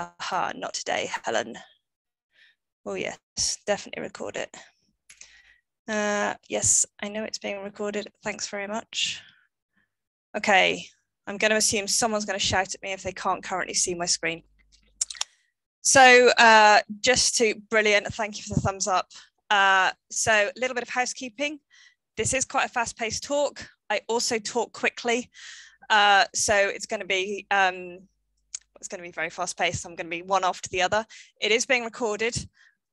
Aha, not today, Helen. Oh yes, definitely record it. Yes, I know it's being recorded. Thanks very much. Okay, I'm going to assume someone's going to shout at me if they can't currently see my screen. So just to brilliant, thank you for the thumbs up. So a little bit of housekeeping. This is quite a fast-paced talk. I also talk quickly, so it's going to be very fast-paced. I'm going to be one after the other. It is being recorded.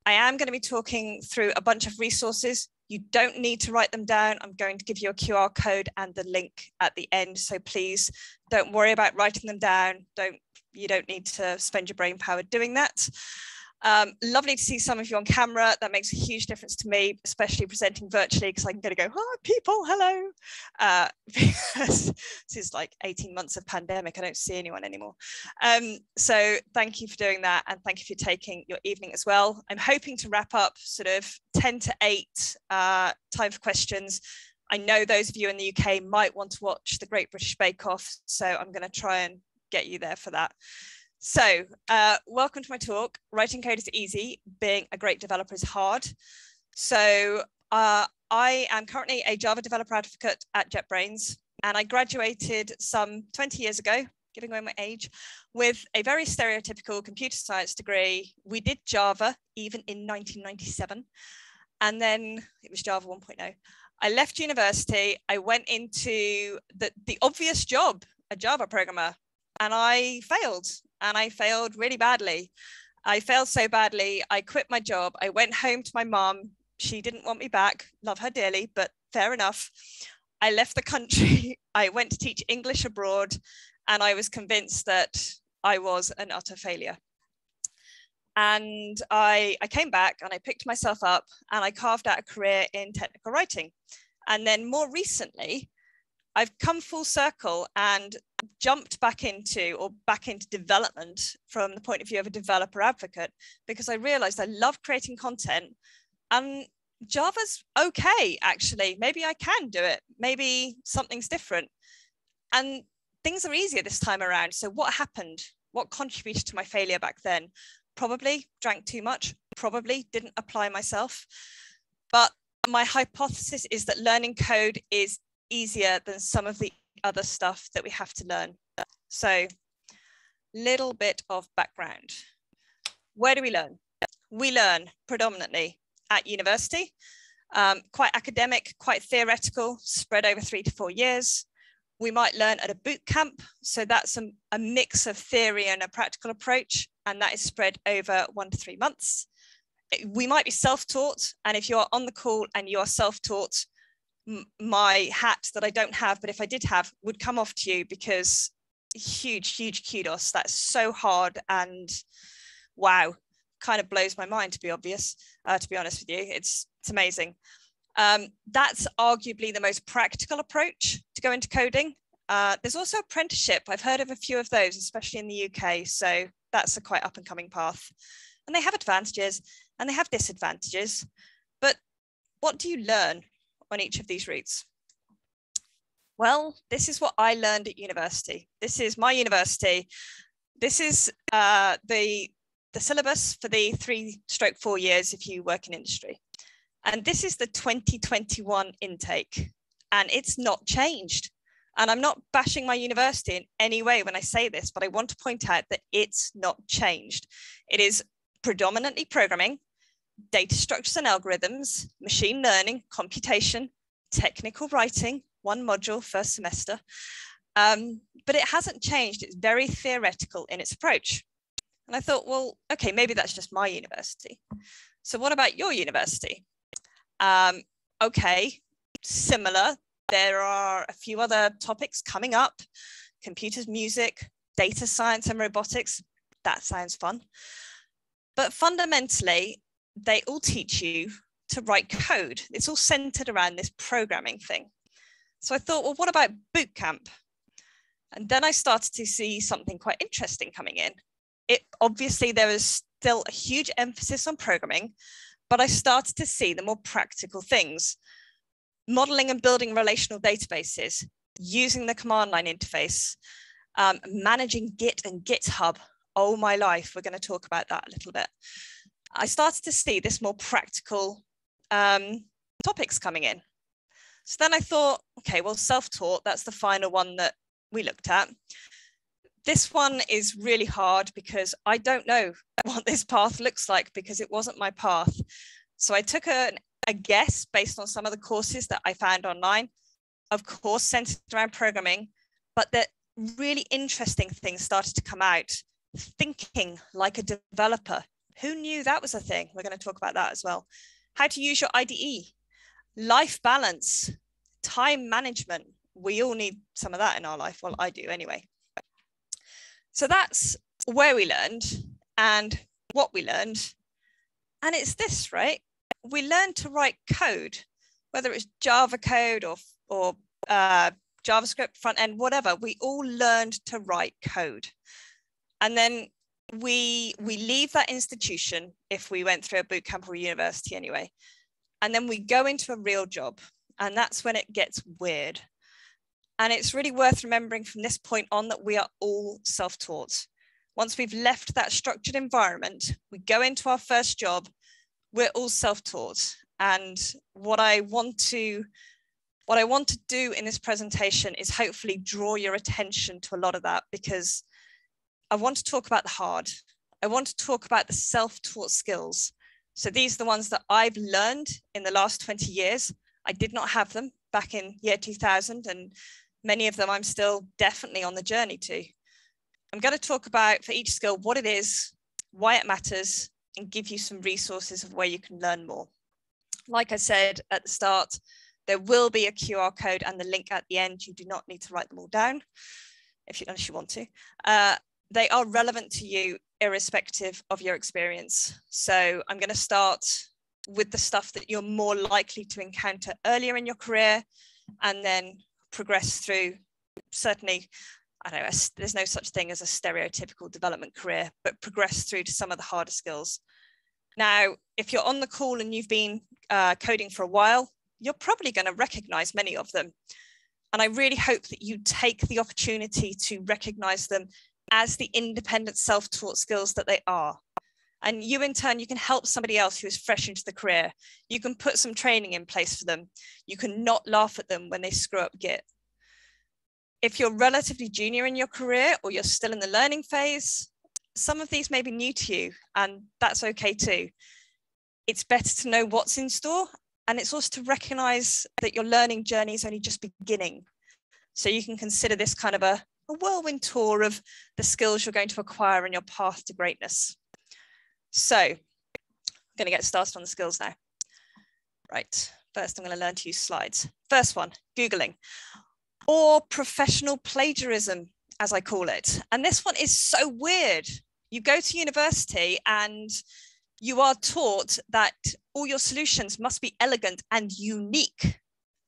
I am going to be talking through a bunch of resources. You don't need to write them down. I'm going to give you a QR code and the link at the end. So please don't worry about writing them down. You don't need to spend your brain power doing that. Lovely to see some of you on camera. That makes a huge difference to me, especially presenting virtually, because I can go, hi, people, hello. Because this is like 18 months of pandemic. I don't see anyone anymore. So thank you for doing that. And thank you for taking your evening as well. I'm hoping to wrap up sort of 10 to 8, time for questions. I know those of you in the UK might want to watch the Great British Bake Off. So I'm going to try and get you there for that. So welcome to my talk, Writing Code is Easy, Being a Great Developer is Hard. So I am currently a Java developer advocate at JetBrains, and I graduated some 20 years ago, giving away my age, with a very stereotypical computer science degree. We did Java even in 1997, and then it was Java 1.0. I left university, I went into the obvious job, a Java programmer, and I failed. And I failed really badly. I failed so badly, I quit my job. I went home to my mum. She didn't want me back. Love her dearly, but fair enough. I left the country. I went to teach English abroad, and I was convinced that I was an utter failure. And I came back and I picked myself up and I carved out a career in technical writing. And then more recently, I've come full circle and jumped back into development from the point of view of a developer advocate, because I realized I love creating content and Java's okay, actually. Maybe I can do it. Maybe something's different. And things are easier this time around. So what happened? What contributed to my failure back then? Probably drank too much, probably didn't apply myself. But my hypothesis is that learning code is easier than some of the other stuff that we have to learn. So little bit of background. Where do we learn? We learn predominantly at university, quite academic, quite theoretical, spread over 3 to 4 years. We might learn at a boot camp. So that's a mix of theory and a practical approach, and that is spread over 1 to 3 months. We might be self-taught, and if you are on the call and you are self-taught, my hat that I don't have, but if I did have, would come off to you, because huge, huge kudos. That's so hard, and wow, kind of blows my mind, to be honest with you. It's amazing. That's arguably the most practical approach to go into coding. There's also apprenticeship. I've heard of a few of those, especially in the UK. So that's a quite up and coming path. And they have advantages and they have disadvantages. But what do you learn on each of these routes? Well, this is what I learned at university. This is my university. This is the syllabus for the 3/4 years if you work in industry. And this is the 2021 intake, and it's not changed. And I'm not bashing my university in any way when I say this, but I want to point out that it's not changed. It is predominantly programming, data structures and algorithms, machine learning, computation, technical writing, 1 module, 1st semester. But it hasn't changed. It's very theoretical in its approach. And I thought, well, okay, maybe that's just my university. So what about your university? Okay, similar. There are a few other topics coming up: computers, music, data science and robotics. That sounds fun. But fundamentally, they all teach you to write code. It's all centered around this programming thing. So I thought, well, what about boot camp? And then I started to see something quite interesting coming in. Obviously, there was still a huge emphasis on programming, but I started to see the more practical things: modeling and building relational databases, using the command line interface, managing Git and GitHub. oh my life, we're going to talk about that a little bit. I started to see this more practical topics coming in. So then I thought, okay, well, self-taught, that's the final one that we looked at. This one is really hard because I don't know what this path looks like because it wasn't my path. So I took a guess based on some of the courses that I found online, of course, centered around programming, but that really interesting things started to come out. Thinking like a developer. Who knew that was a thing? We're going to talk about that as well. How to use your IDE, life balance, time management. We all need some of that in our life. Well, I do anyway. So that's where we learned and what we learned. And it's this, right? We learned to write code, whether it's Java code or JavaScript, front end, whatever. We all learned to write code. And then we leave that institution, if we went through a boot camp or university anyway, and then we go into a real job. And that's when it gets weird. And it's really worth remembering from this point on that we are all self-taught. Once we've left that structured environment, we go into our first job, we're all self-taught. And what I want to do in this presentation is hopefully draw your attention to a lot of that, because I want to talk about the hard. I want to talk about the self-taught skills. So these are the ones that I've learned in the last 20 years. I did not have them back in year 2000, and many of them I'm still definitely on the journey to. I'm going to talk about for each skill what it is, why it matters, and give you some resources of where you can learn more. Like I said at the start, there will be a QR code and the link at the end. You do not need to write them all down unless you want to. They are relevant to you irrespective of your experience. So I'm going to start with the stuff that you're more likely to encounter earlier in your career and then progress through. Certainly, I don't know, there's no such thing as a stereotypical development career, but progress through to some of the harder skills. Now, if you're on the call and you've been coding for a while, you're probably going to recognize many of them. And I really hope that you take the opportunity to recognize them as the independent self-taught skills that they are. And you in turn, you can help somebody else who is fresh into the career. You can put some training in place for them. You can not laugh at them when they screw up Git. If you're relatively junior in your career or you're still in the learning phase, some of these may be new to you, and that's okay too. It's better to know what's in store, and it's also to recognize that your learning journey is only just beginning. So you can consider this kind of a whirlwind tour of the skills you're going to acquire in your path to greatness. So I'm going to get started on the skills now. Right, first I'm going to learn to use slides. First one, Googling, or professional plagiarism, as I call it. And this one is so weird. You go to university and you are taught that all your solutions must be elegant and unique,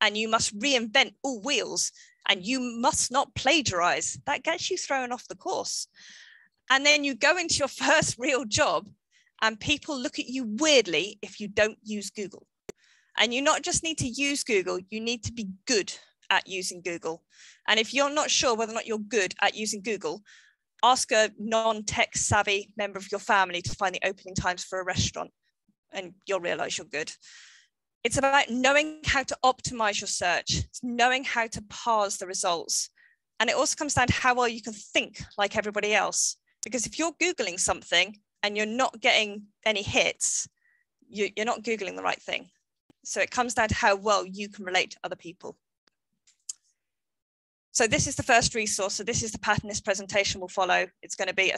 and you must reinvent all wheels, and you must not plagiarize. That gets you thrown off the course. And then you go into your first real job and people look at you weirdly if you don't use Google. And you not just need to use Google, you need to be good at using Google. And if you're not sure whether or not you're good at using Google, ask a non-tech savvy member of your family to find the opening times for a restaurant and you'll realize you're good. It's about knowing how to optimize your search. It's knowing how to parse the results. And it also comes down to how well you can think like everybody else. Because if you're Googling something and you're not getting any hits, you're not Googling the right thing. So it comes down to how well you can relate to other people. So this is the first resource. So this is the pattern this presentation will follow. It's going to be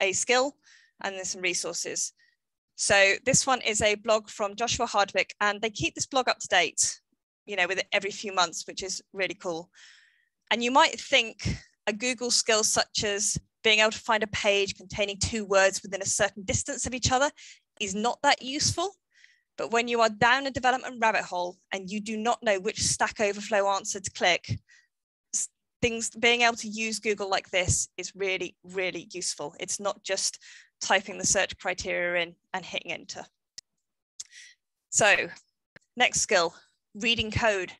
a skill and then some resources. So this one is a blog from Joshua Hardwick, and they keep this blog up to date, you know, with every few months, which is really cool. And you might think a Google skill such as being able to find a page containing two words within a certain distance of each other is not that useful. But when you are down a development rabbit hole and you do not know which Stack Overflow answer to click, being able to use Google like this is really, really useful. It's not just typing the search criteria in and hitting enter. So next skill, reading code.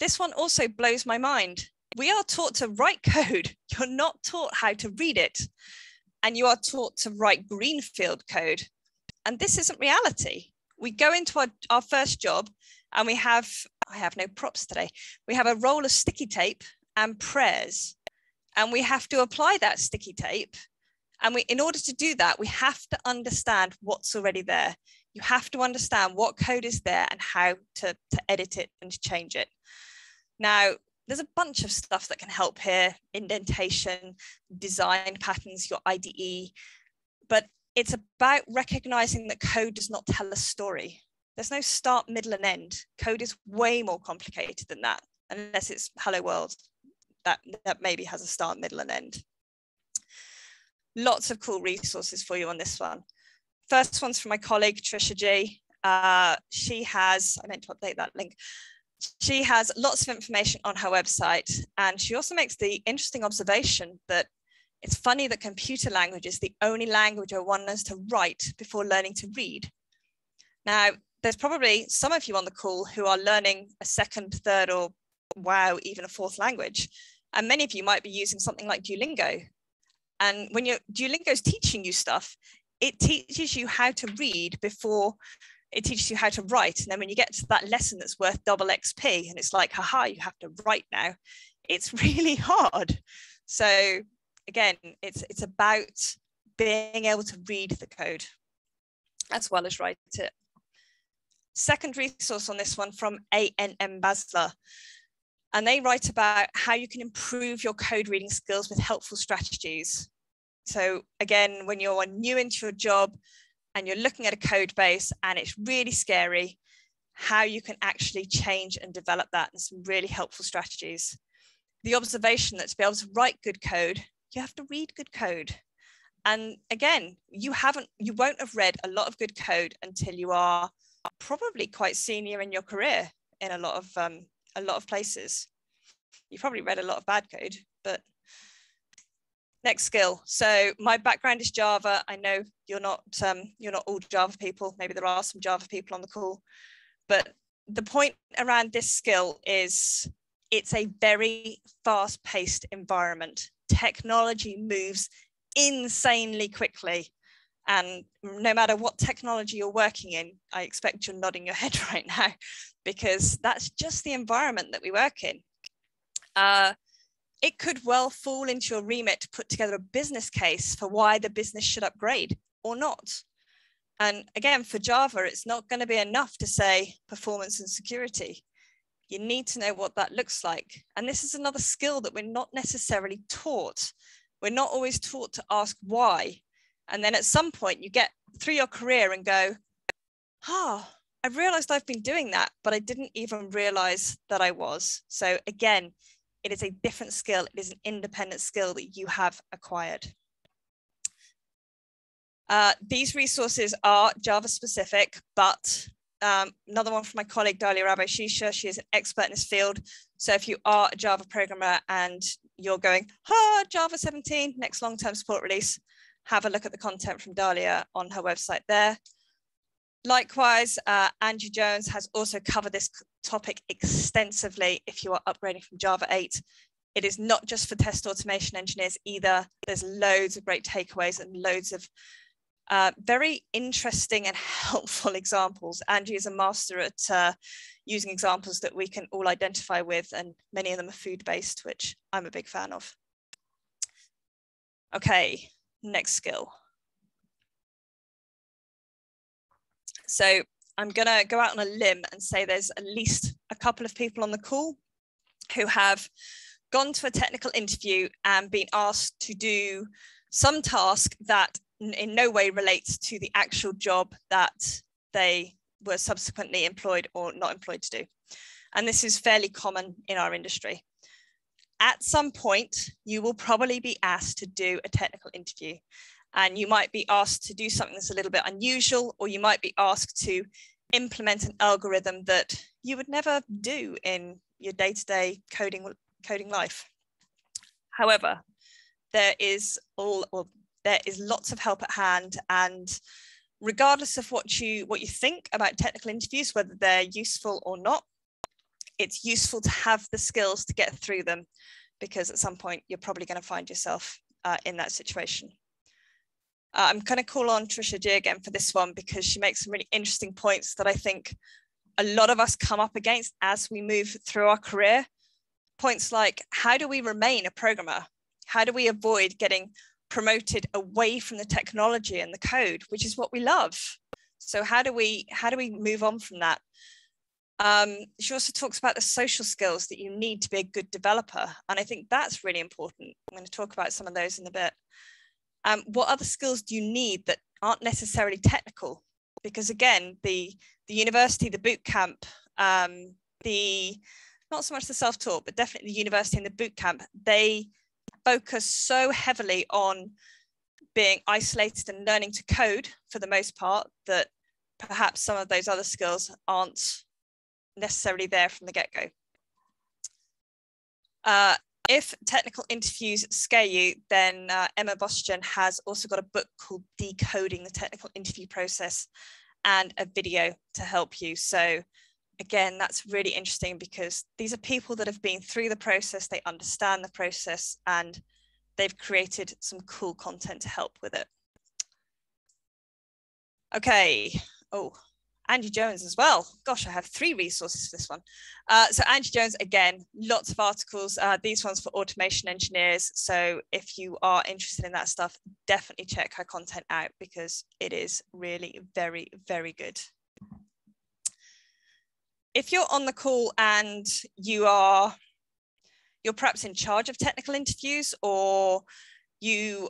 This one also blows my mind. We are taught to write code. You're not taught how to read it. And you are taught to write greenfield code. And this isn't reality. We go into our first job and we have, I have no props today. We have a roll of sticky tape and prayers. And we have to apply that sticky tape. And we, in order to do that, we have to understand what's already there. You have to understand what code is there and how to edit it and change it. Now, there's a bunch of stuff that can help here, indentation, design patterns, your IDE, but it's about recognizing that code does not tell a story. There's no start, middle, and end. Code is way more complicated than that, unless it's hello world, that maybe has a start, middle, and end. Lots of cool resources for you on this one. First one's from my colleague, Trisha G. She has, I meant to update that link. She has lots of information on her website. And she also makes the interesting observation that it's funny that computer language is the only language where one learns to write before learning to read. Now, there's probably some of you on the call who are learning a second, third, or wow, even a fourth language. And many of you might be using something like Duolingo. And when Duolingo is teaching you stuff, it teaches you how to read before it teaches you how to write. And then when you get to that lesson that's worth double XP and it's like, haha, you have to write now, it's really hard. So again, it's about being able to read the code as well as write it. Second resource on this one from ANM Basler. And they write about how you can improve your code reading skills with helpful strategies. So again, when you're new into your job and you're looking at a code base and it's really scary, how you can actually change and develop that, and some really helpful strategies. The observation that to be able to write good code, you have to read good code. And again, you won't have read a lot of good code until you are probably quite senior in your career in a lot of places. You probably read a lot of bad code, but next skill. So my background is Java. I know you're not all Java people. Maybe there are some Java people on the call, but the point around this skill is it's a very fast-paced environment. Technology moves insanely quickly, and no matter what technology you're working in, I expect you're nodding your head right now, because that's just the environment that we work in. It could well fall into your remit to put together a business case for why the business should upgrade or not. And again, for Java, it's not going to be enough to say performance and security. You need to know what that looks like. And this is another skill that we're not necessarily taught. We're not always taught to ask why. And then at some point you get through your career and go, ah, I've realized I've been doing that, but I didn't even realize that I was. So again, it is a different skill. It is an independent skill that you have acquired. These resources are Java specific, but another one from my colleague, Dalia Rabo Shisha. She is an expert in this field. So if you are a Java programmer and you're going, Java 17, next long-term support release, have a look at the content from Dalia on her website there. Likewise, Angie Jones has also covered this topic extensively if you are upgrading from Java 8. It is not just for test automation engineers either. There's loads of great takeaways and loads of very interesting and helpful examples. Angie is a master at using examples that we can all identify with, and many of them are food-based, which I'm a big fan of. Okay, next skill. So I'm going to go out on a limb and say there's at least a couple of people on the call who have gone to a technical interview and been asked to do some task that in no way relates to the actual job that they were subsequently employed or not employed to do. And this is fairly common in our industry. At some point, you will probably be asked to do a technical interview. And you might be asked to do something that's a little bit unusual, or you might be asked to implement an algorithm that you would never do in your day-to-day coding life. However, there is lots of help at hand, and regardless of what you think about technical interviews, whether they're useful or not, it's useful to have the skills to get through them. because at some point you're probably going to find yourself in that situation. I'm going to call on Trisha G again for this one because she makes some really interesting points that I think a lot of us come up against as we move through our career. Points like, how do we remain a programmer? How do we avoid getting promoted away from the technology and the code, which is what we love? So how do we move on from that? She also talks about the social skills that you need to be a good developer. And I think that's really important. I'm going to talk about some of those in a bit. What other skills do you need that aren't necessarily technical? Because again, the university, the boot camp, not so much the self-taught, but definitely the university and the boot camp, they focus so heavily on being isolated and learning to code for the most part that perhaps some of those other skills aren't necessarily there from the get-go. If technical interviews scare you, then Emma Bostjan has also got a book called Decoding the Technical Interview Process and a video to help you. So again, that's really interesting because these are people that have been through the process, they understand the process, and they've created some cool content to help with it. Okay, oh, Angie Jones as well. Gosh, I have three resources for this one. So Angie Jones, again, lots of articles. These ones for automation engineers. So if you are interested in that stuff, definitely check her content out because it is really very, very good. If you're on the call and you're perhaps in charge of technical interviews, or you're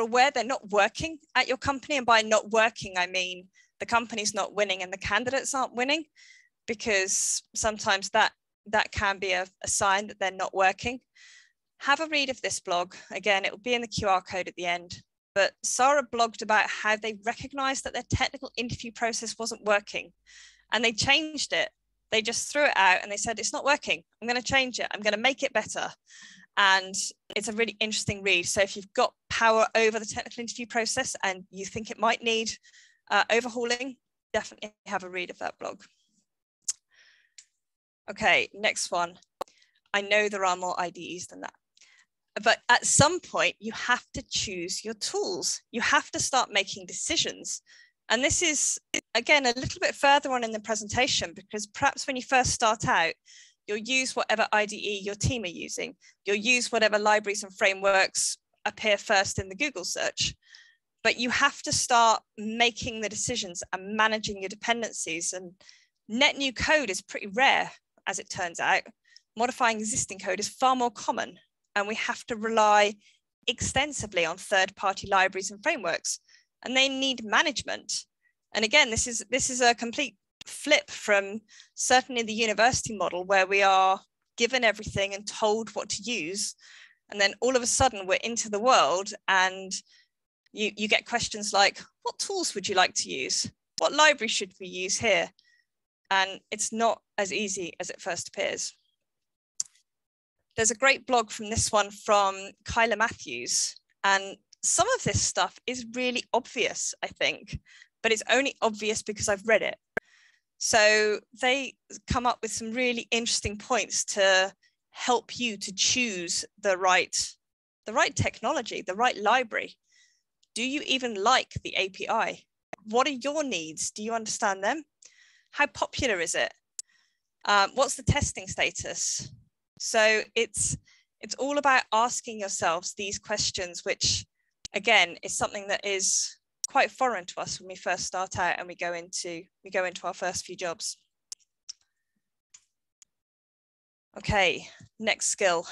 aware they're not working at your company, and by not working, I mean the company's not winning and the candidates aren't winning, because sometimes that can be a sign that they're not working. Have a read of this blog. Again, it will be in the QR code at the end. But Sarah blogged about how they recognized that their technical interview process wasn't working. And they changed it. They just threw it out and they said, it's not working. I'm going to change it. I'm going to make it better. And it's a really interesting read. So if you've got power over the technical interview process and you think it might need overhauling, definitely have a read of that blog. Okay, next one. I know there are more IDEs than that. But at some point, you have to choose your tools. You have to start making decisions. And this is, again, a little bit further on in the presentation, because perhaps when you first start out, you'll use whatever IDE your team are using. You'll use whatever libraries and frameworks appear first in the Google search. But you have to start making the decisions and managing your dependencies. And net new code is pretty rare, as it turns out. Modifying existing code is far more common. And we have to rely extensively on third-party libraries and frameworks. And they need management. And again, this is a complete flip from certainly the university model, where we are given everything and told what to use. And then all of a sudden we're into the world and you get questions like, what tools would you like to use? What library should we use here? And it's not as easy as it first appears. There's a great blog from this one from Kyla Matthews. And some of this stuff is really obvious, I think, but it's only obvious because I've read it. So they come up with some really interesting points to help you to choose the right technology, the right library. Do you even like the API? What are your needs? Do you understand them? How popular is it? What's the testing status? So it's all about asking yourselves these questions, which again, it's something that is quite foreign to us when we first start out and we go into our first few jobs. Okay, next skill,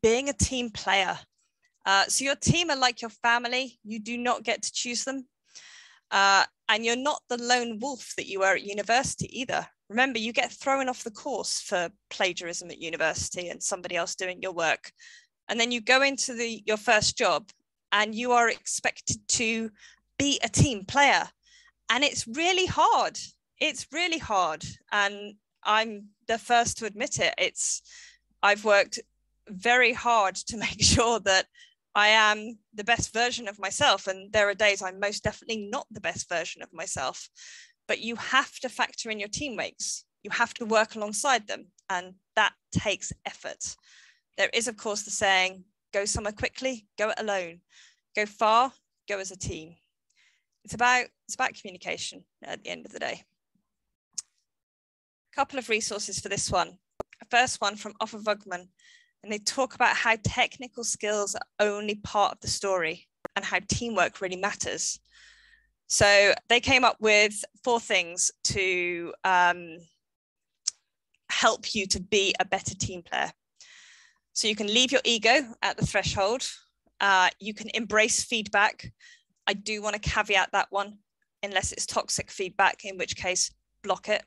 being a team player. So your team are like your family, you do not get to choose them. And you're not the lone wolf that you were at university either. Remember, you get thrown off the course for plagiarism at university and somebody else doing your work. And then you go into your first job and you are expected to be a team player. And it's really hard. It's really hard. And I'm the first to admit it. I've worked very hard to make sure that I am the best version of myself. And there are days I'm most definitely not the best version of myself. But you have to factor in your teammates. You have to work alongside them. And that takes effort. There is, of course, the saying, go somewhere quickly, go it alone, go far, go as a team. It's about communication at the end of the day. A couple of resources for this one. The first one from Offa Vogman, and they talk about how technical skills are only part of the story and how teamwork really matters. So they came up with 4 things to help you to be a better team player. So you can leave your ego at the threshold. You can embrace feedback. I do want to caveat that one, unless it's toxic feedback, in which case block it.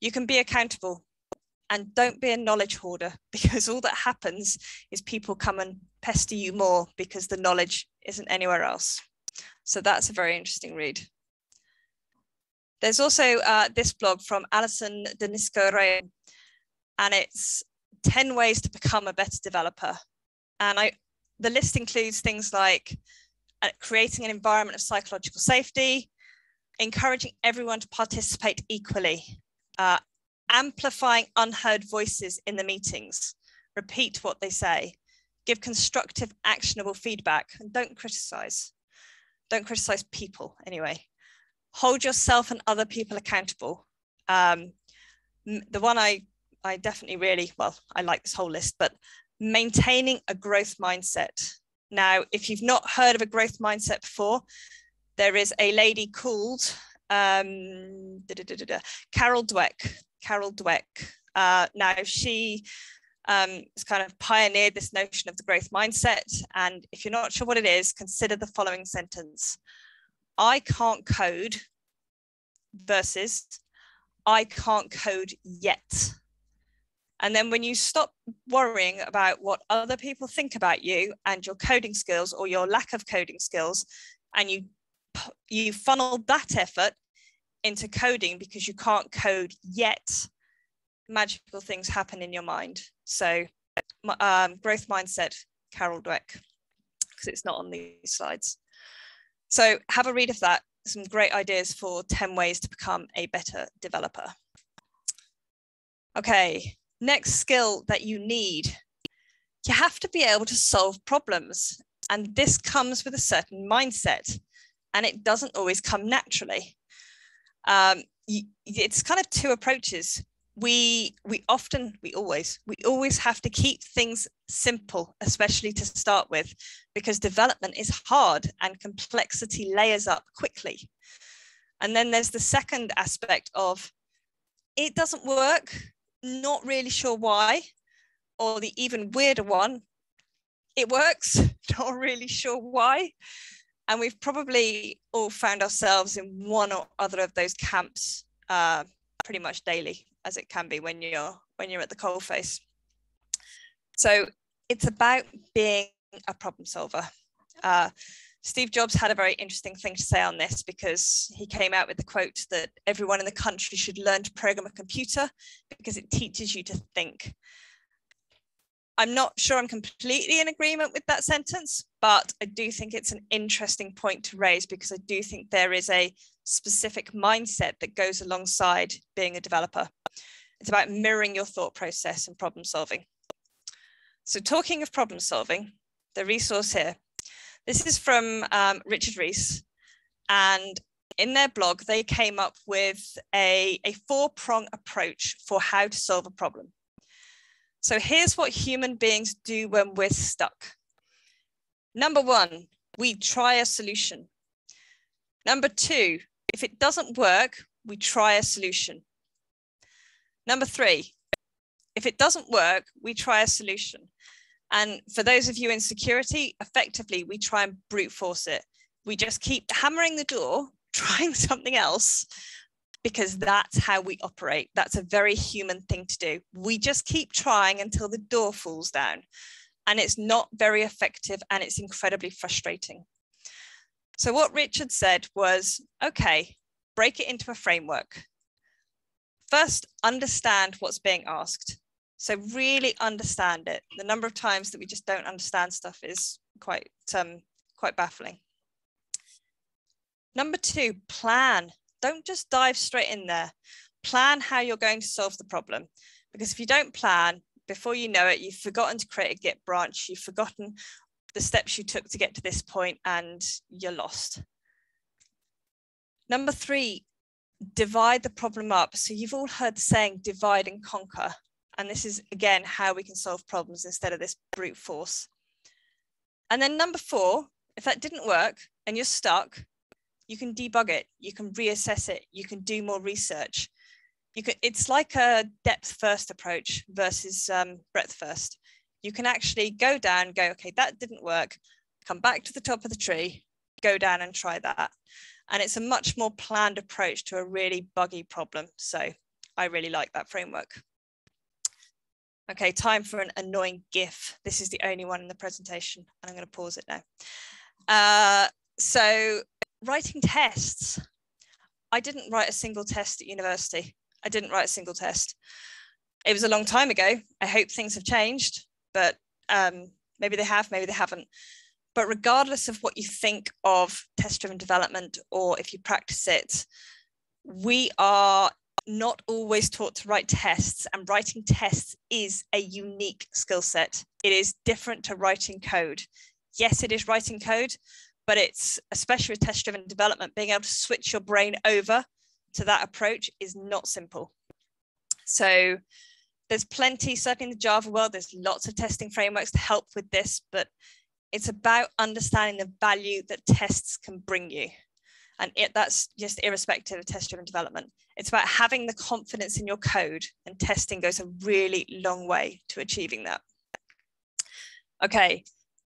You can be accountable and don't be a knowledge hoarder, because all that happens is people come and pester you more because the knowledge isn't anywhere else. So that's a very interesting read. There's also this blog from Alison DeNisco Rainey, and it's 10 ways to become a better developer. And the list includes things like creating an environment of psychological safety, encouraging everyone to participate equally, amplifying unheard voices in the meetings, repeat what they say, give constructive, actionable feedback, and don't criticize. Don't criticize people anyway. Hold yourself and other people accountable. The one I definitely really, well, I like this whole list, but maintaining a growth mindset. Now, if you've not heard of a growth mindset before, there is a lady called Carol Dweck. Carol Dweck. Now, she has kind of pioneered this notion of the growth mindset. And if you're not sure what it is, consider the following sentence. I can't code versus I can't code yet. And then when you stop worrying about what other people think about you and your coding skills or your lack of coding skills, and you funnel that effort into coding because you can't code yet, magical things happen in your mind. So growth mindset, Carol Dweck, because it's not on these slides. So have a read of that. Some great ideas for 10 ways to become a better developer. Okay, next skill that you need. You have to be able to solve problems. And this comes with a certain mindset, and it doesn't always come naturally. It's kind of two approaches. We always have to keep things simple, especially to start with, because development is hard and complexity layers up quickly. And then there's the second aspect of it doesn't work, not really sure why, or the even weirder one, it works, not really sure why. And we've probably all found ourselves in one or other of those camps pretty much daily, as it can be when you're at the coalface. So it's about being a problem solver. Steve Jobs had a very interesting thing to say on this, because he came out with the quote that everyone in the country should learn to program a computer because it teaches you to think. I'm not sure I'm completely in agreement with that sentence, but I do think it's an interesting point to raise, because I do think there is a specific mindset that goes alongside being a developer. It's about mirroring your thought process and problem solving. So talking of problem solving, the resource here, this is from Richard Reese, and in their blog, they came up with a 4-prong approach for how to solve a problem. So here's what human beings do when we're stuck. Number 1, we try a solution. Number 2, if it doesn't work, we try a solution. Number 3, if it doesn't work, we try a solution. And for those of you in security, effectively, we try and brute force it. We just keep hammering the door, trying something else, because that's how we operate. That's a very human thing to do. We just keep trying until the door falls down, and it's not very effective, and it's incredibly frustrating. So what Richard said was, okay, break it into a framework. First, understand what's being asked. So really understand it. The number of times that we just don't understand stuff is quite baffling. Number 2, plan. Don't just dive straight in there. Plan how you're going to solve the problem, because if you don't plan, before you know it, you've forgotten to create a Git branch, you've forgotten the steps you took to get to this point, and you're lost. Number three, divide the problem up. So you've all heard the saying, divide and conquer. And this is, again, how we can solve problems instead of this brute force. And then number four, if that didn't work and you're stuck, you can debug it, you can reassess it, you can do more research. You can, it's like a depth first approach versus breadth first. You can actually go down, go, okay, that didn't work, come back to the top of the tree, go down and try that. And it's a much more planned approach to a really buggy problem. So I really like that framework. Okay, time for an annoying GIF. This is the only one in the presentation, and I'm going to pause it now. So writing tests. I didn't write a single test at university. I didn't write a single test. It was a long time ago. I hope things have changed, but maybe they have, maybe they haven't. But regardless of what you think of test-driven development, or if you practice it, we are not always taught to write tests, and writing tests is a unique skill set. It is different to writing code. Yes, it is writing code, but it's, especially with test-driven development, being able to switch your brain over to that approach is not simple. So there's plenty, certainly in the Java world, there's lots of testing frameworks to help with this, but it's about understanding the value that tests can bring you. And that's just irrespective of test-driven development. It's about having the confidence in your code, and testing goes a really long way to achieving that. Okay,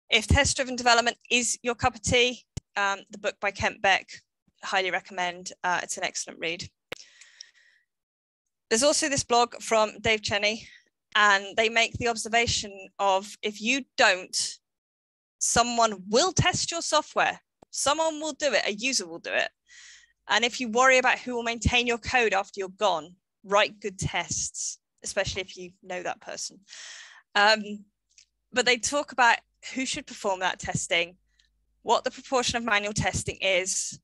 if test-driven development is your cup of tea, the book by Kent Beck, highly recommend. It's an excellent read. There's also this blog from Dave Cheney, and they make the observation of, if you don't, someone will test your software. Someone will do it, a user will do it. And if you worry about who will maintain your code after you're gone, write good tests, especially if you know that person. But they talk about who should perform that testing, what the proportion of manual testing is,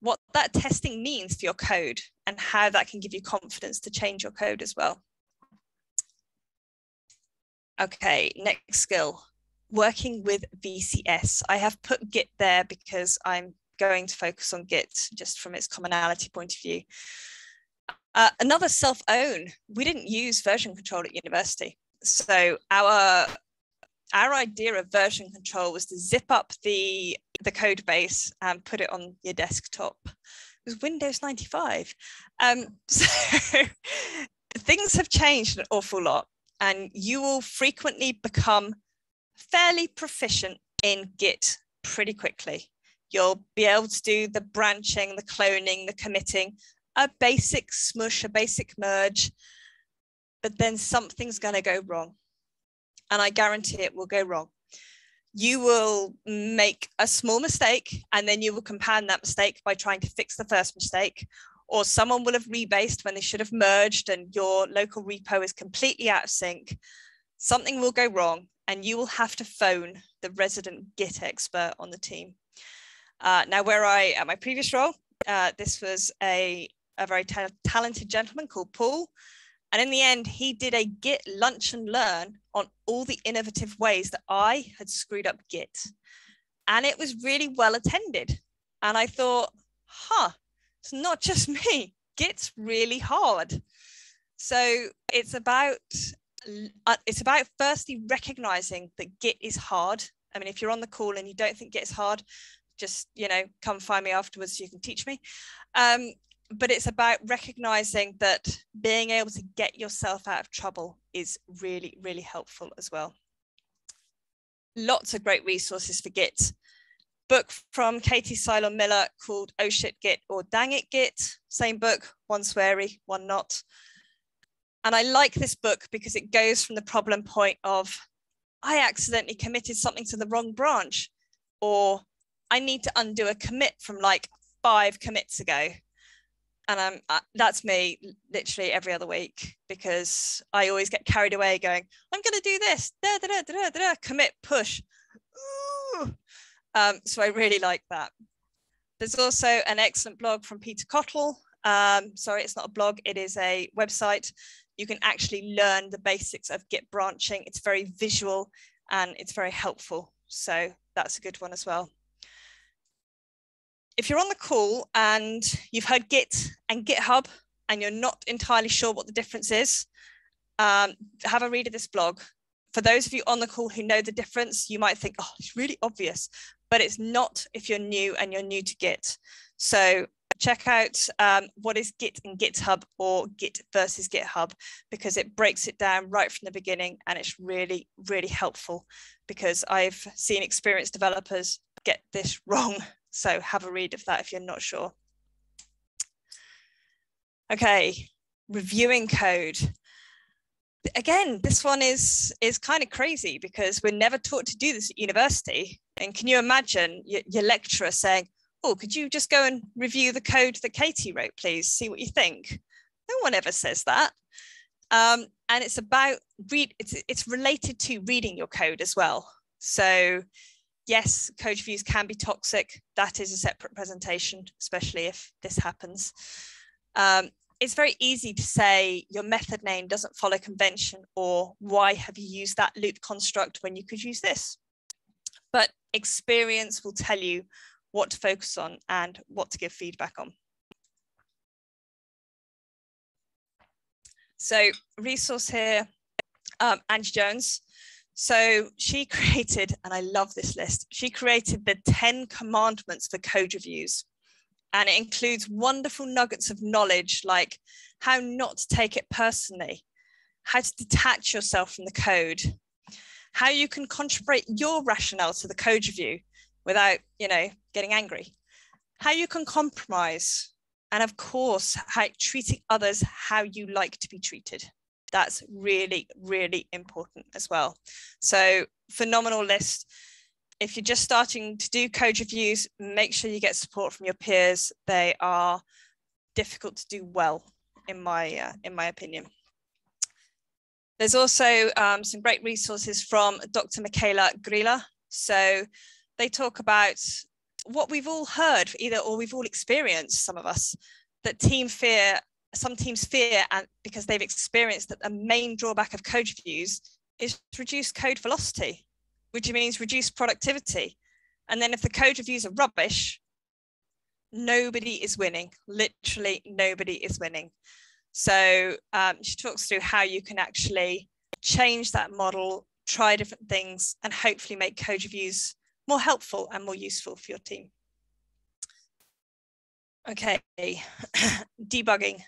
what that testing means for your code, and how that can give you confidence to change your code as well. Okay, next skill. Working with VCS. I have put Git there because I'm going to focus on Git just from its commonality point of view. Another self-own. We didn't use version control at university. So our idea of version control was to zip up the code base and put it on your desktop. It was Windows 95. So things have changed an awful lot, and you will frequently become fairly proficient in Git pretty quickly. You'll be able to do the branching, the cloning, the committing, a basic smush, a basic merge, but then something's going to go wrong. And I guarantee it will go wrong. You will make a small mistake, and then you will compound that mistake by trying to fix the first mistake, or someone will have rebased when they should have merged and your local repo is completely out of sync. Something will go wrong, and you will have to phone the resident Git expert on the team. Now, where I, at my previous role, this was a very talented gentleman called Paul. And in the end, he did a Git lunch and learn on all the innovative ways that I had screwed up Git. And it was really well attended. And I thought, it's not just me. Git's really hard. So it's about firstly recognizing that Git is hard. I mean, if you're on the call and you don't think Git's hard, just, come find me afterwards so you can teach me. But it's about recognizing that being able to get yourself out of trouble is really, really helpful as well. Lots of great resources for Git. Book from Katie Silon Miller called Oh Shit Git or Dang It Git. Same book, one sweary, one not. And I like this book because it goes from the problem point of, I accidentally committed something to the wrong branch, or I need to undo a commit from like 5 commits ago. And that's me literally every other week, because I always get carried away going, I'm going to do this, da, da, da, da, da, da, commit, push. So I really like that. There's also an excellent blog from Peter Cottle. Sorry, it's not a blog, it is a website you can actually learn the basics of Git branching. It's very visual and it's very helpful. So that's a good one as well. If you're on the call and you've heard Git and GitHub and you're not entirely sure what the difference is, have a read of this blog. For those of you on the call who know the difference, you might think, oh, it's really obvious, but it's not if you're new and you're new to Git. So check out what is Git and GitHub, or Git versus GitHub, because it breaks it down right from the beginning, and it's really, really helpful, because I've seen experienced developers get this wrong. So have a read of that if you're not sure. Okay, reviewing code. Again, this one is kind of crazy because we're never taught to do this at university. And can you imagine your lecturer saying, oh, could you just go and review the code that Katie wrote, please? See what you think. No one ever says that. And it's about it's related to reading your code as well. So yes, code reviews can be toxic. That is a separate presentation, especially if this happens. It's very easy to say your method name doesn't follow convention, or why have you used that loop construct when you could use this? But experience will tell you what to focus on and what to give feedback on. So resource here, Angie Jones. So she created, and I love this list, she created the 10 commandments for code reviews. And it includes wonderful nuggets of knowledge, like how not to take it personally, how to detach yourself from the code, how you can contribute your rationale to the code review without, you know, getting angry, how you can compromise, and of course, how treating others how you like to be treated. That's really, really important as well. So phenomenal list. If you're just starting to do code reviews, make sure you get support from your peers. They are difficult to do well, in my opinion. There's also some great resources from Dr. Michaela Grilla. So they talk about what we've all heard, either, or we've all experienced, some of us, that some teams fear, and because they've experienced that the main drawback of code reviews is reduced code velocity, which means reduced productivity. And then if the code reviews are rubbish, nobody is winning. Literally nobody is winning. So she talks through how you can actually change that model, try different things, and hopefully make code reviews more helpful and more useful for your team. Okay, debugging.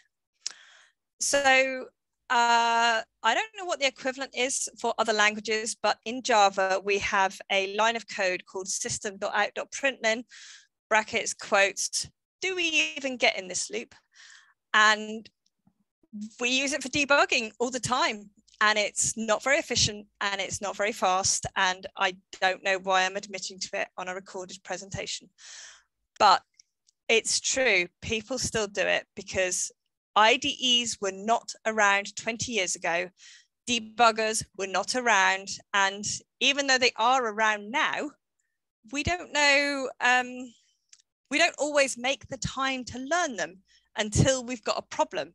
So I don't know what the equivalent is for other languages, but in Java, we have a line of code called system.out.println, brackets, quotes, do we even get in this loop? And we use it for debugging all the time, and it's not very efficient and it's not very fast. And I don't know why I'm admitting to it on a recorded presentation, but it's true. People still do it because IDEs were not around 20 years ago, debuggers were not around, and even though they are around now, we don't know, we don't always make the time to learn them until we've got a problem,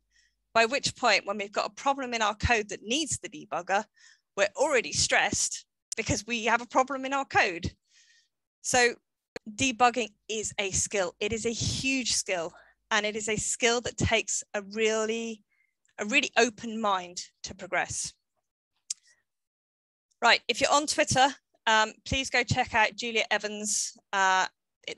by which point when we've got a problem in our code that needs the debugger, we're already stressed because we have a problem in our code. So debugging is a skill, it is a huge skill. And it is a skill that takes a really open mind to progress. Right, if you're on Twitter, please go check out Julia Evans.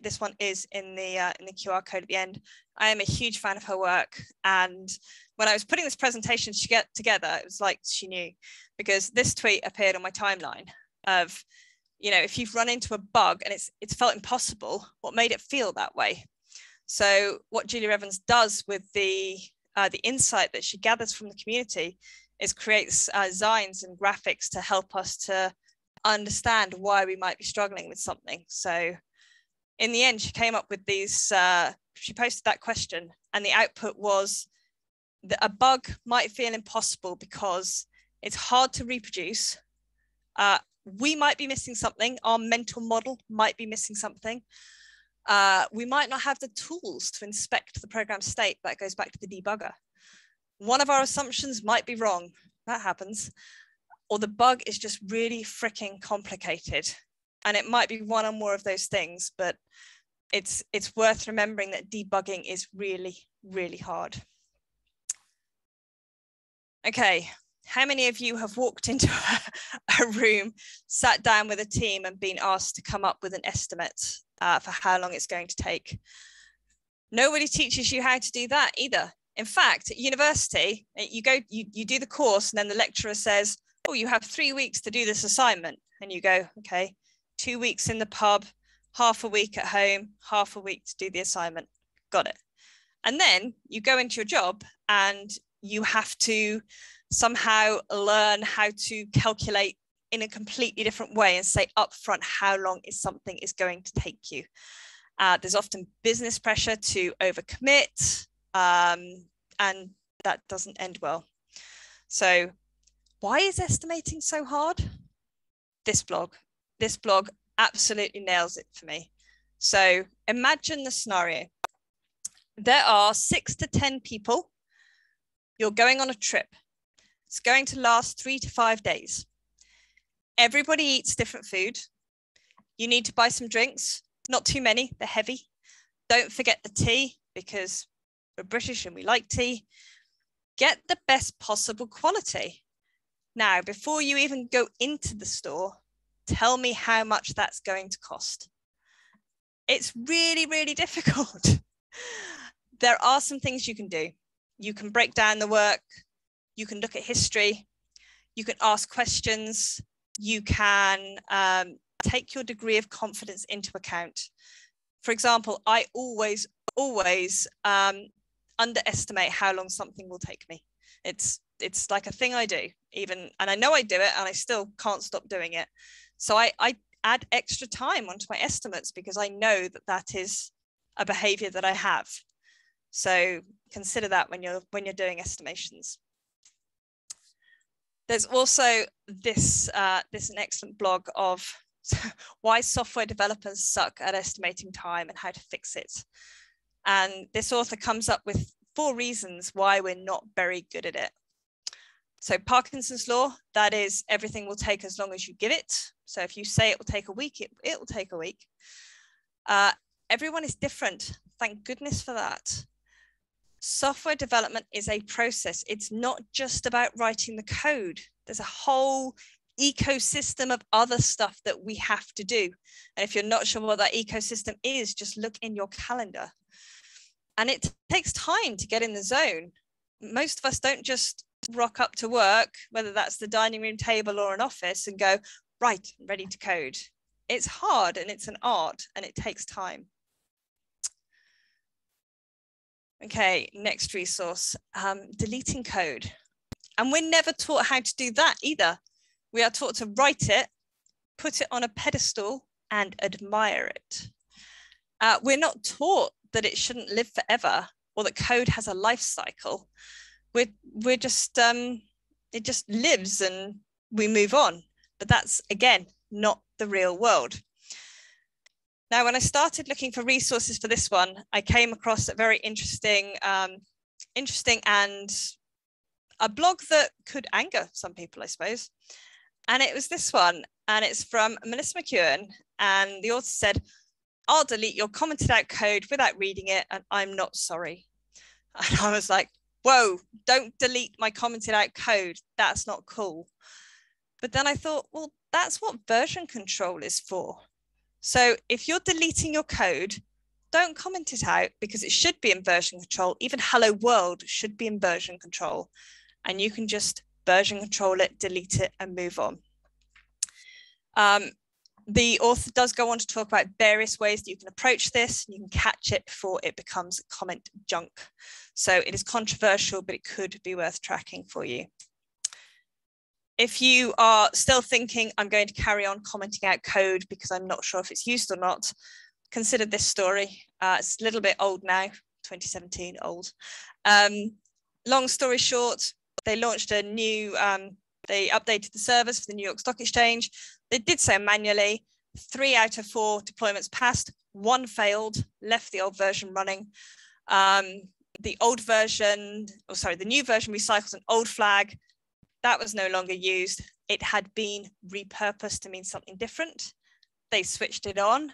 This one is in the QR code at the end. I am a huge fan of her work. And when I was putting this presentation together, it was like she knew, because this tweet appeared on my timeline of, you know, if you've run into a bug and it's felt impossible, what made it feel that way? So what Julia Evans does with the insight that she gathers from the community is creates zines and graphics to help us to understand why we might be struggling with something. So in the end, she came up with these, she posted that question, and the output was that a bug might feel impossible because it's hard to reproduce. We might be missing something. Our mental model might be missing something. We might not have the tools to inspect the program state. That goes back to the debugger. one of our assumptions might be wrong, that happens, or the bug is just really freaking complicated. And it might be one or more of those things, but it's worth remembering that debugging is really, really hard. Okay, how many of you have walked into a room, sat down with a team and been asked to come up with an estimate for how long it's going to take? Nobody teaches you how to do that either. In fact, at university, you do the course and then the lecturer says, oh, you have 3 weeks to do this assignment. And you go, okay, 2 weeks in the pub, half a week at home, half a week to do the assignment. Got it. And then you go into your job and you have to somehow learn how to calculate in a completely different way and say upfront how long is something is going to take you. There's often business pressure to overcommit, and that doesn't end well. So why is estimating so hard? This blog absolutely nails it for me. So imagine the scenario. There are 6 to 10 people. You're going on a trip. It's going to last 3 to 5 days. Everybody eats different food. You need to buy some drinks, not too many, they're heavy. Don't forget the tea because we're British and we like tea. Get the best possible quality. Now, before you even go into the store, tell me how much that's going to cost. It's really, really difficult. There are some things you can do. You can break down the work. You can look at history. You can ask questions. You can take your degree of confidence into account. For example, I always underestimate how long something will take me. It's like a thing I do, even, and I know I do it and I still can't stop doing it. So I add extra time onto my estimates because I know that that is a behavior that I have. So consider that when you're doing estimations. There's also this an excellent blog of why software developers suck at estimating time and how to fix it. And this author comes up with 4 reasons why we're not very good at it. So Parkinson's law, that is everything will take as long as you give it. So if you say it will take a week, it will take a week. Everyone is different. Thank goodness for that. Software development is a process. It's not just about writing the code. There's a whole ecosystem of other stuff that we have to do. And if you're not sure what that ecosystem is, just look in your calendar. And it takes time to get in the zone. Most of us don't just rock up to work, whether that's the dining room table or an office, and go, right, I'm ready to code. It's hard and it's an art and it takes time. Okay, next resource, deleting code. And we're never taught how to do that either. We are taught to write it, put it on a pedestal and admire it. We're not taught that it shouldn't live forever or that code has a life cycle. We're just, it just lives and we move on. But that's, again, not the real world. Now, when I started looking for resources for this one, I came across a very interesting and a blog that could anger some people, I suppose. And it was this one, and it's from Melissa McEwen. And the author said, I'll delete your commented out code without reading it, and I'm not sorry. And I was like, whoa, don't delete my commented out code. That's not cool. But then I thought, well, that's what version control is for. So if you're deleting your code, don't comment it out because it should be in version control. Even hello world should be in version control. And you can just version control it, delete it, and move on. The author does go on to talk about various ways that you can approach this. You can catch it before it becomes comment junk. So it is controversial, but it could be worth tracking for you. If you are still thinking, I'm going to carry on commenting out code because I'm not sure if it's used or not, consider this story. It's a little bit old now, 2017 old. Long story short, they launched a new, they updated the servers for the New York Stock Exchange. They did so manually. 3 out of 4 deployments passed, 1 failed, left the old version running. the old version, or sorry, the new version recycles an old flag that was no longer used. It had been repurposed to mean something different. They switched it on.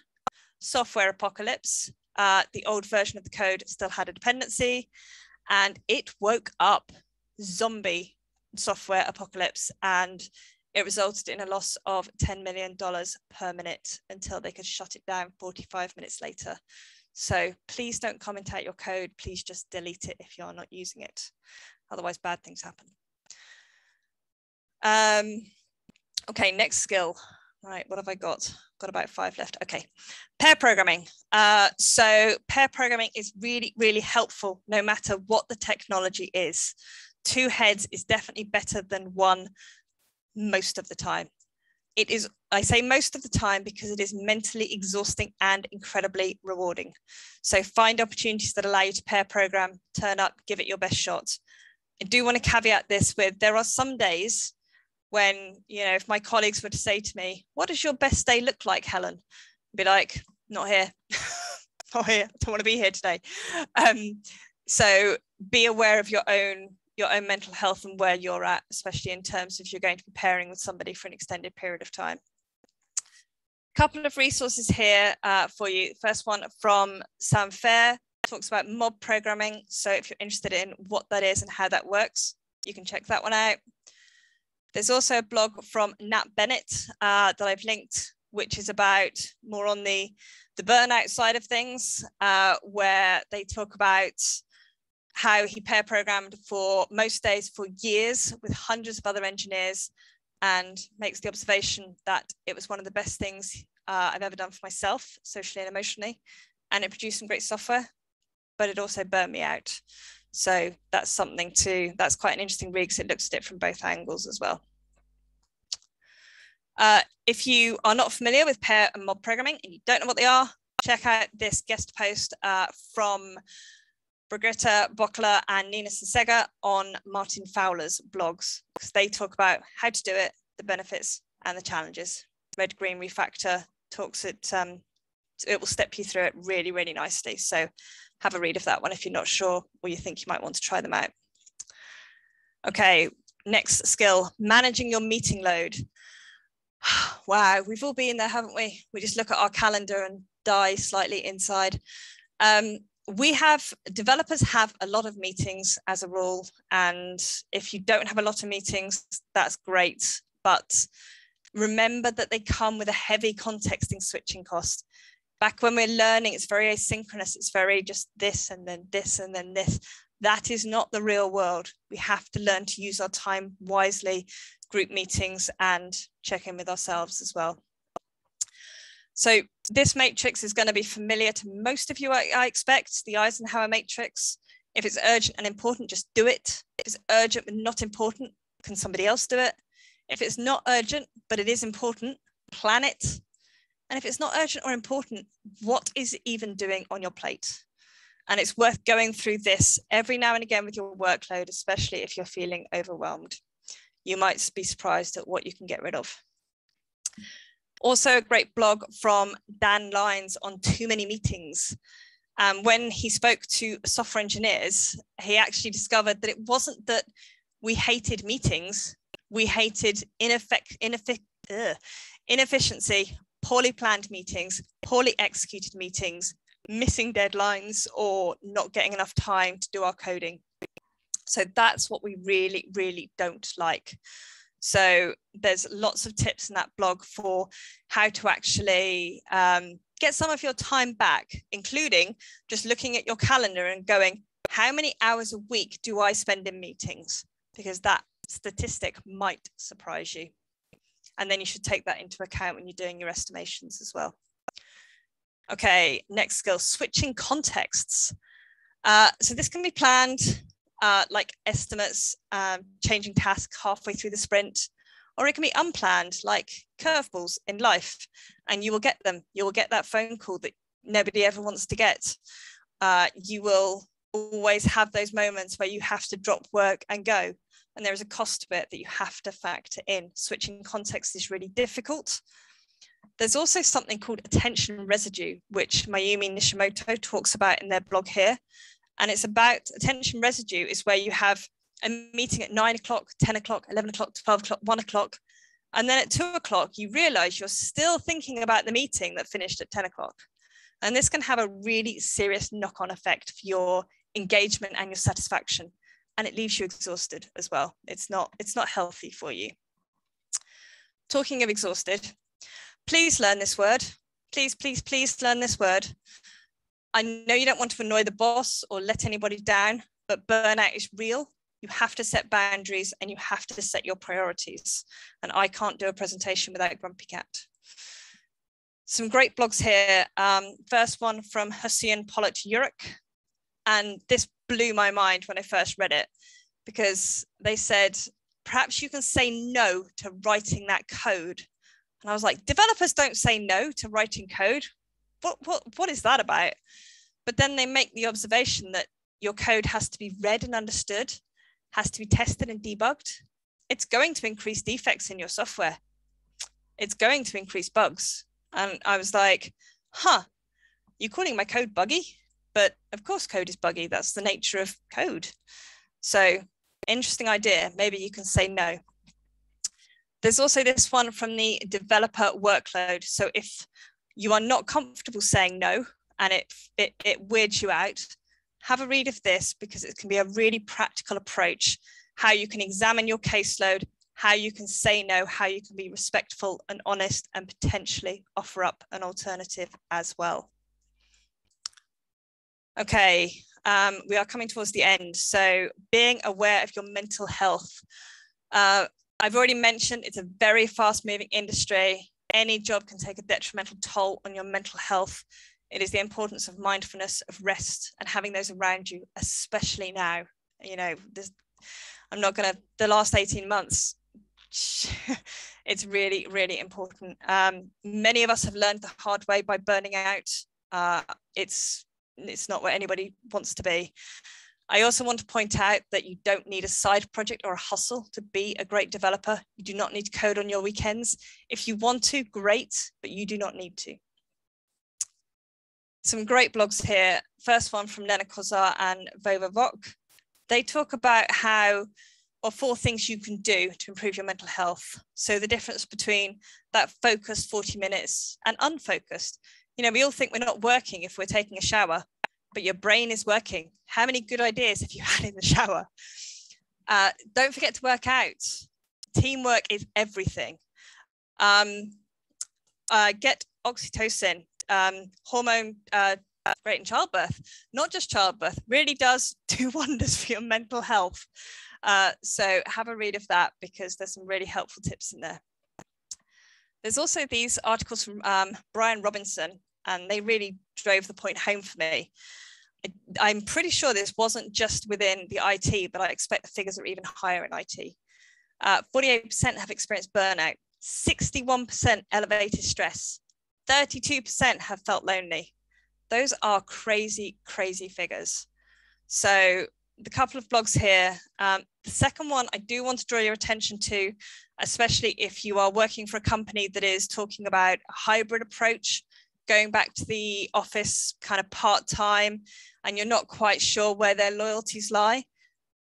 Software apocalypse. The old version of the code still had a dependency, and it woke up zombie software apocalypse, and it resulted in a loss of $10 million per minute until they could shut it down 45 minutes later. So please don't comment out your code. Please just delete it if you're not using it. Otherwise, bad things happen. Okay, next skill. Right, what have I got? Got about 5 left. Okay, pair programming. So pair programming is really, really helpful no matter what the technology is. 2 heads is definitely better than 1 most of the time. It is, I say most of the time, because it is mentally exhausting and incredibly rewarding. So find opportunities that allow you to pair program, turn up, give it your best shot. I do want to caveat this with, there are some days when, you know, if my colleagues were to say to me, what does your best day look like, Helen? I'd be like, not here, not here, I don't want to be here today. So be aware of your own mental health and where you're at, especially in terms of if you're going to be pairing with somebody for an extended period of time. A couple of resources here for you. First one from Sam Fair, talks about mob programming. So if you're interested in what that is and how that works, you can check that one out. There's also a blog from Nat Bennett that I've linked, which is about more on the burnout side of things, where they talk about how he pair programmed for most days for years with hundreds of other engineers, and makes the observation that it was one of the best things I've ever done for myself, socially and emotionally, and it produced some great software, but it also burned me out. So that's something to, that's quite an interesting read because it looks at it from both angles as well. If you are not familiar with pair and mob programming and you don't know what they are, check out this guest post from Brigritta Bockler and Nina Sensega on Martin Fowler's blogs, because they talk about how to do it, the benefits and the challenges. Red Green Refactor talks it, it will step you through it really, really nicely. So have a read of that one if you're not sure or you think you might want to try them out. Okay, next skill, managing your meeting load. Wow, we've all been there, haven't we? We just look at our calendar and die slightly inside. We have, developers have a lot of meetings as a rule, and if you don't have a lot of meetings, that's great, but remember that they come with a heavy context and switching cost. Back when we're learning, it's very asynchronous, it's very just this and then this and then this. That is not the real world. We have to learn to use our time wisely, group meetings, and check in with ourselves as well. So this matrix is going to be familiar to most of you, I expect, the Eisenhower matrix. If it's urgent and important, just do it. If it's urgent but not important, can somebody else do it? If it's not urgent but it is important, plan it. And if it's not urgent or important, what is it even doing on your plate? And it's worth going through this every now and again with your workload, especially if you're feeling overwhelmed. You might be surprised at what you can get rid of. Also a great blog from Dan Lyons on too many meetings. When he spoke to software engineers, he actually discovered that it wasn't that we hated meetings, we hated inefficiency, poorly planned meetings, poorly executed meetings, missing deadlines, or not getting enough time to do our coding. So that's what we really, really don't like. So there's lots of tips in that blog for how to actually get some of your time back, including just looking at your calendar and going, how many hours a week do I spend in meetings? Because that statistic might surprise you. And then you should take that into account when you're doing your estimations as well. Okay, next skill, switching contexts. So this can be planned, like estimates, changing tasks halfway through the sprint, or it can be unplanned, like curveballs in life, and you will get them. You will get that phone call that nobody ever wants to get. You will always have those moments where you have to drop work and go, and there is a cost to it that you have to factor in. Switching context is really difficult. There's also something called attention residue, which Mayumi Nishimoto talks about in their blog here. And it's about attention residue is where you have a meeting at 9 o'clock, 10 o'clock, 11 o'clock, 12 o'clock, 1 o'clock. And then at 2 o'clock, you realize you're still thinking about the meeting that finished at 10 o'clock. And this can have a really serious knock-on effect for your engagement and your satisfaction. And it leaves you exhausted as well. It's not healthy for you. Talking of exhausted, please learn this word. Please, please, please learn this word. I know you don't want to annoy the boss or let anybody down, but burnout is real. You have to set boundaries and you have to set your priorities. And I can't do a presentation without Grumpy Cat. Some great blogs here. First one from Hussein Pollock-Yuruk. And this blew my mind when I first read it, because they said, perhaps you can say no to writing that code. And I was like, developers don't say no to writing code. What is that about? But then they make the observation that your code has to be read and understood, has to be tested and debugged. It's going to increase defects in your software. It's going to increase bugs. And I was like, huh, you're calling my code buggy? But of course code is buggy. That's the nature of code. So interesting idea. Maybe you can say no. There's also this one from the developer workload. So if you are not comfortable saying no and it weirds you out, have a read of this, because it can be a really practical approach, how you can examine your caseload, how you can say no, how you can be respectful and honest, and potentially offer up an alternative as well. Okay, we are coming towards the end. So being aware of your mental health. I've already mentioned it's a very fast moving industry. Any job can take a detrimental toll on your mental health. It is the importance of mindfulness, of rest, and having those around you, especially now. You know, the last 18 months, it's really, really important. Many of us have learned the hard way by burning out. It's not where anybody wants to be. I also want to point out that you don't need a side project or a hustle to be a great developer. You do not need code on your weekends. If you want to, great, but you do not need to. Some great blogs here. First one from Lena Kozar and Vova Vok. They talk about four things you can do to improve your mental health. So the difference between that focused 40 minutes and unfocused. You know, we all think we're not working if we're taking a shower, but your brain is working. How many good ideas have you had in the shower? Don't forget to work out. Teamwork is everything. Get oxytocin, hormone rate in childbirth, not just childbirth, really does do wonders for your mental health. So have a read of that, because there's some really helpful tips in there. There's also these articles from Brian Robinson, and they really drove the point home for me. I'm pretty sure this wasn't just within the IT, but I expect the figures are even higher in IT. 48% have experienced burnout, 61% elevated stress, 32% have felt lonely. Those are crazy, crazy figures. So the couple of blogs here, the second one I do want to draw your attention to, especially if you are working for a company that is talking about a hybrid approach, going back to the office kind of part-time, and you're not quite sure where their loyalties lie.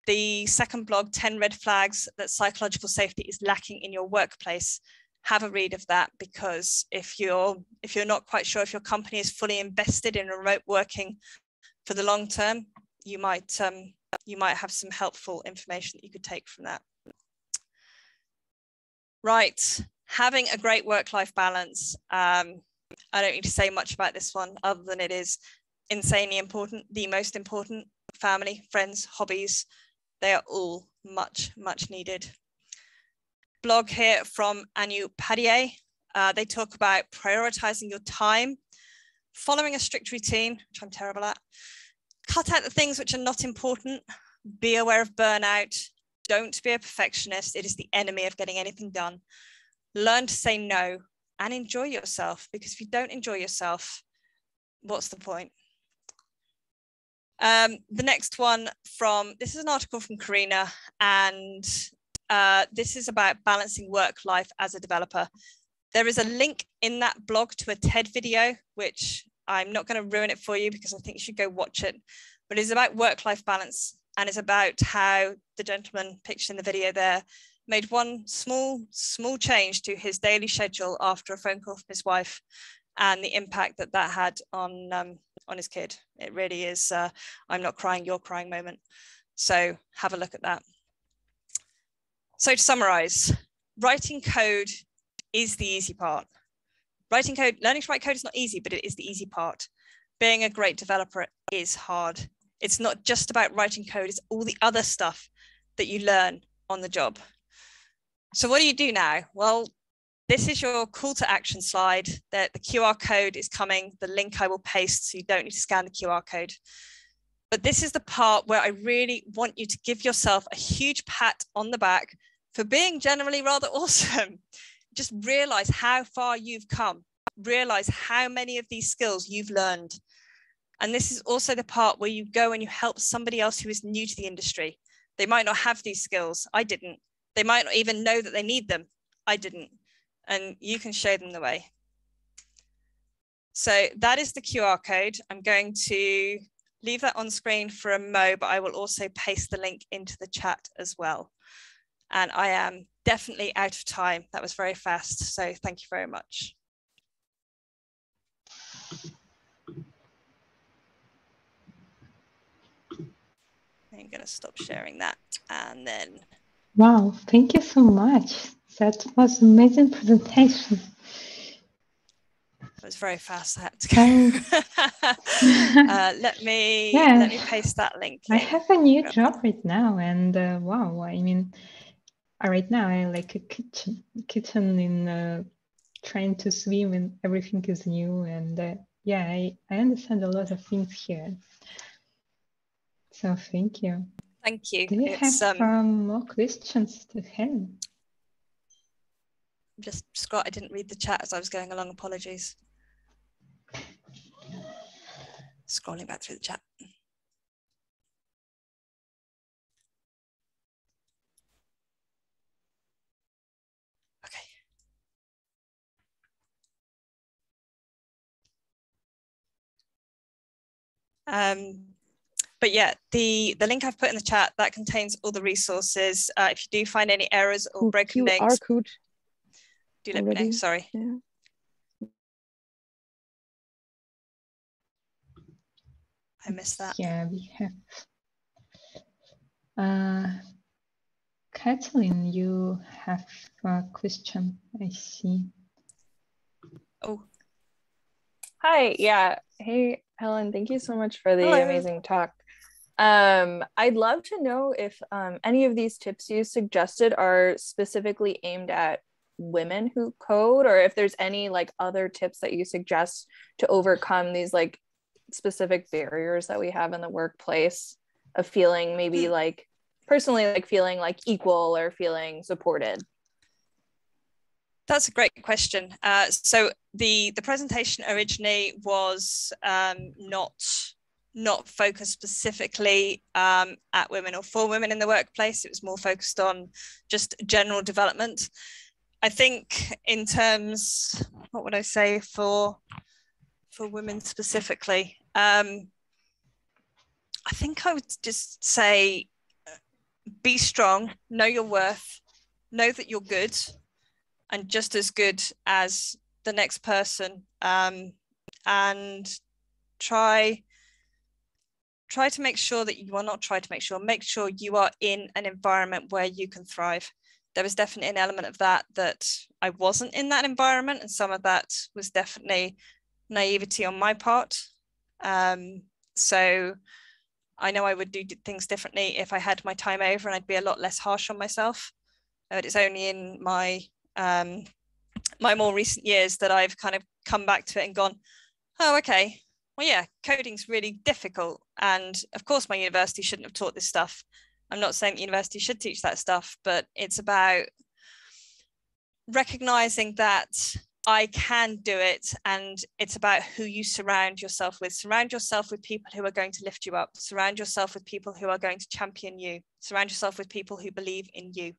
The second blog, 10 Red Flags That Psychological Safety Is Lacking in Your Workplace. Have a read of that, because if you're not quite sure if your company is fully invested in remote working for the long term, you might have some helpful information that you could take from that. Right, having a great work-life balance. I don't need to say much about this one other than it is insanely important, the most important. Family, friends, hobbies, they are all much, much needed. Blog here from Anu Padier. They talk about prioritizing your time, following a strict routine, which I'm terrible at, cut out the things which are not important, be aware of burnout, don't be a perfectionist, it is the enemy of getting anything done, learn to say no, and enjoy yourself, because if you don't enjoy yourself, what's the point? The next one this is an article from Karina, and this is about balancing work life as a developer. There is a link in that blog to a TED video, which I'm not going to ruin it for you because I think you should go watch it, but it's about work-life balance. And it's about how the gentleman pictured in the video there made one small change to his daily schedule after a phone call from his wife, and the impact that that had on his kid. It really is I'm not crying, you're crying moment. So have a look at that. So to summarize, writing code is the easy part. Writing code, learning to write code is not easy, but it is the easy part. Being a great developer is hard. It's not just about writing code, it's all the other stuff that you learn on the job. So what do you do now? Well, this is your call to action slide. The QR code is coming, the link I will paste, so you don't need to scan the QR code. But this is the part where I really want you to give yourself a huge pat on the back for being generally rather awesome. Just realize how far you've come, realize how many of these skills you've learned. And this is also the part where you go and you help somebody else who is new to the industry. They might not have these skills. I didn't. They might not even know that they need them. I didn't. And you can show them the way. So that is the QR code. I'm going to leave that on screen for a mo, but I will also paste the link into the chat as well. And I am definitely out of time. That was very fast. So thank you very much. I'm going to stop sharing that and then. Wow, thank you so much. That was an amazing presentation. It was very fast. I had to go. Let me paste that link. I have a new job right now, and wow, I mean, right now I like a kitten in trying to swim, and everything is new, and yeah, I understand a lot of things here. So thank you. Thank you. Do you have more questions to him? Just Scott, I didn't read the chat as I was going along. Apologies. Scrolling back through the chat. Okay. But yeah, the link I've put in the chat, that contains all the resources. If you do find any errors or breaking links, do let me know, sorry. Yeah. I missed that. Yeah, we have. Kathleen, you have a question, I see. Oh. Hi, yeah. Hey, Helen, thank you so much for the amazing talk. I'd love to know if any of these tips you suggested are specifically aimed at women who code, or if there's any like other tips that you suggest to overcome these like specific barriers that we have in the workplace of feeling maybe like personally like feeling like equal or feeling supported. That's a great question. So the presentation originally was not focused specifically at women or for women in the workplace. It was more focused on just general development. I think in terms, what would I say for women specifically? I think I would just say, be strong, know your worth, know that you're good and just as good as the next person, and try to make sure that you are not try to make sure you are in an environment where you can thrive. There was definitely an element of that I wasn't in that environment, and some of that was definitely naivety on my part. So I know I would do things differently if I had my time over, and I'd be a lot less harsh on myself. But it's only in my more recent years that I've kind of come back to it and gone, oh, okay, well, yeah, coding's really difficult. And of course, my university shouldn't have taught this stuff. I'm not saying the university should teach that stuff, but it's about recognizing that I can do it, and it's about who you surround yourself with. Surround yourself with people who are going to lift you up. Surround yourself with people who are going to champion you. Surround yourself with people who believe in you.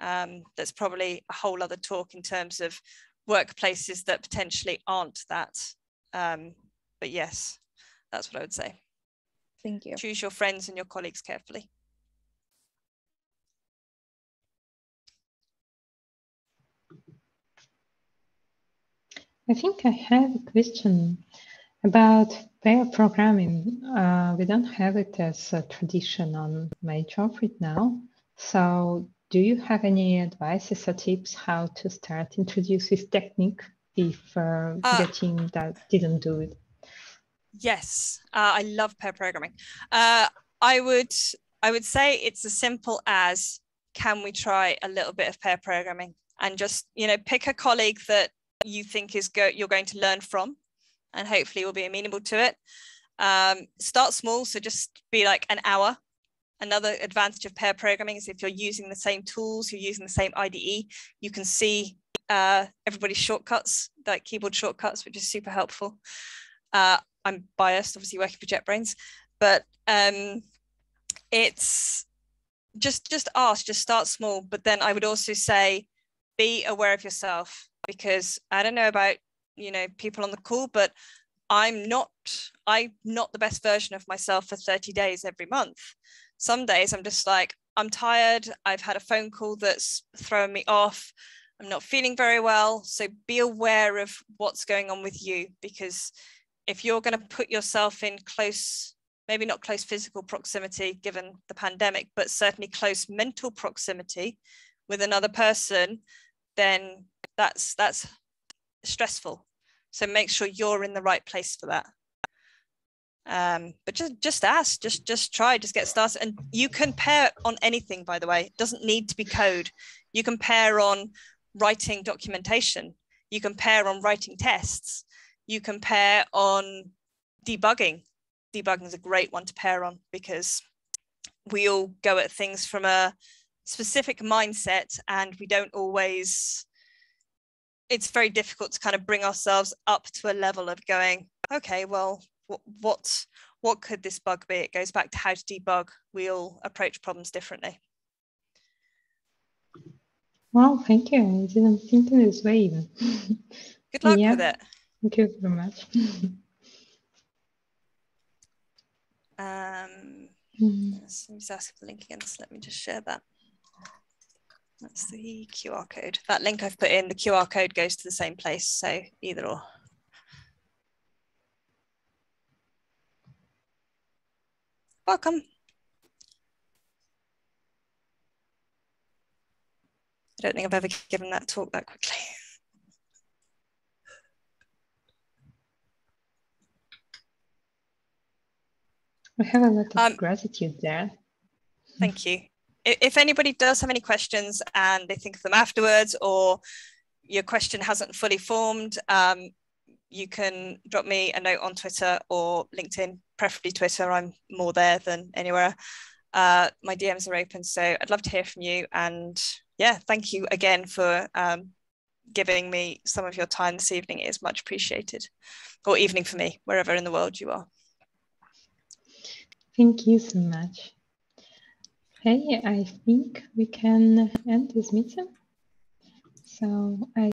That's probably a whole other talk in terms of workplaces that potentially aren't that. But yes, that's what I would say. Thank you. Choose your friends and your colleagues carefully. I think I have a question about pair programming. We don't have it as a tradition on my job right now. So do you have any advices or tips how to start introduce this technique if the team that didn't do it? Yes, I love pair programming. I would say it's as simple as, can we try a little bit of pair programming? And just, you know, pick a colleague that you think is you're going to learn from, and hopefully will be amenable to it. Start small, so just be like an hour. Another advantage of pair programming is if you're using the same tools, you're using the same IDE, you can see everybody's shortcuts, like keyboard shortcuts, which is super helpful. I'm biased, obviously working for JetBrains, but it's just ask, just start small. But then I would also say, be aware of yourself, because I don't know about, you know, people on the call, but I'm not the best version of myself for 30 days every month. Some days I'm just like, I'm tired. I've had a phone call that's throwing me off. I'm not feeling very well. So be aware of what's going on with you, because if you're going to put yourself in close, maybe not close physical proximity given the pandemic, but certainly close mental proximity with another person, then that's stressful. So make sure you're in the right place for that. But just ask, just try, just get started. And you can pair on anything, by the way. It doesn't need to be code. You can pair on writing documentation. You can pair on writing tests. You can pair on debugging. Debugging is a great one to pair on, because we all go at things from a specific mindset, and we don't always, it's very difficult to kind of bring ourselves up to a level of going, okay, well, what could this bug be? It goes back to how to debug. We all approach problems differently. Well, thank you. I didn't think in this way even. Good luck with it. Thank you very much. Let's ask for the link again, so let me just share that. That's the QR code. That link I've put in, the QR code goes to the same place, so either or. Welcome. I don't think I've ever given that talk that quickly. We have a lot of gratitude there. Thank you. If anybody does have any questions and they think of them afterwards, or your question hasn't fully formed, you can drop me a note on Twitter or LinkedIn, preferably Twitter. I'm more there than anywhere. My DMs are open, so I'd love to hear from you. And yeah, thank you again for giving me some of your time this evening. It is much appreciated, or evening for me, wherever in the world you are. Thank you so much. Hey, I think we can end this meeting. So I